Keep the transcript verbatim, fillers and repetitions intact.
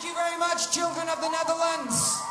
Thank you very much, children of the Netherlands.